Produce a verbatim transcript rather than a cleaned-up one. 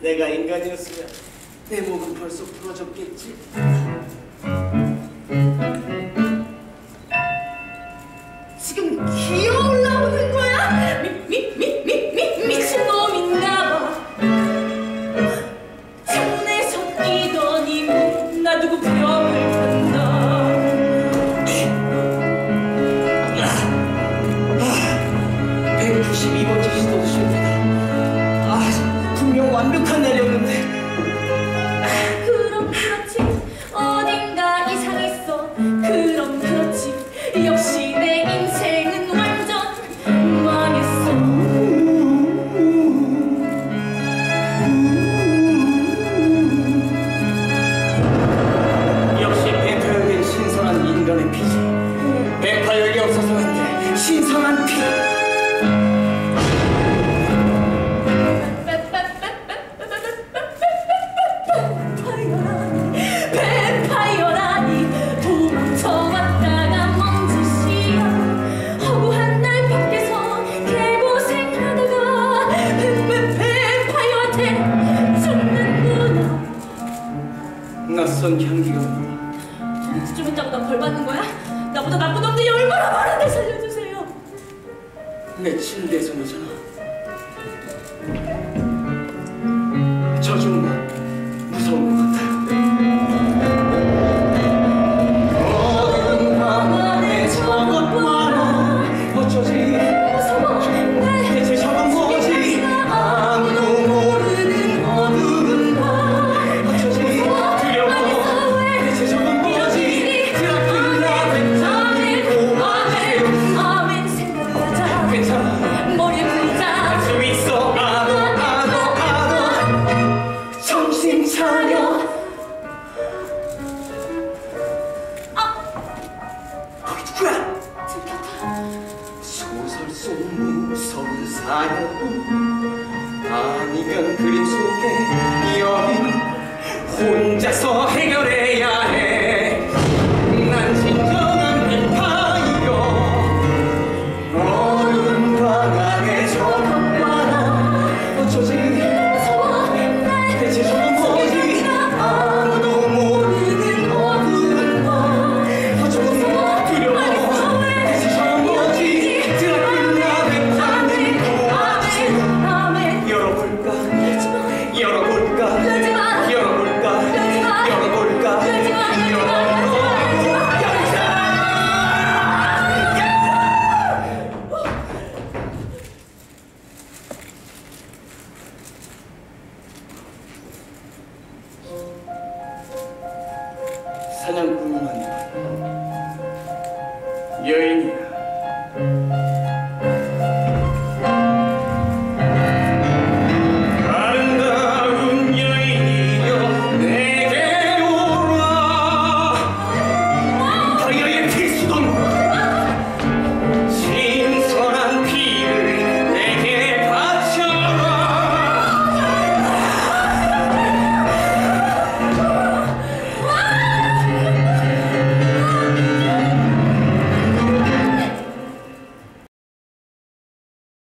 내가 인간이었으면 내 몸은 벌써 부러졌겠지. 지금 기어 올라오는 거야? 미, 미, 미, 미, 미, 미친놈인가 봐. 창문에 섞이더니 문 놔두고 벽을 탄다. 백구십이 번째 시도도 실패다. 아, 분명 완벽한 날이었는데. 낯선 향기가 좀 있다고 나 벌받는 거야? 나보다 나쁜 놈들이 얼마나 많은데 살려주세요. 내 침대에 숨었잖아. 저 중은 무서운 것 같아요. 소설 속 무서운 사연 아니면 그림 속의 여인 혼자서 해결해야 해.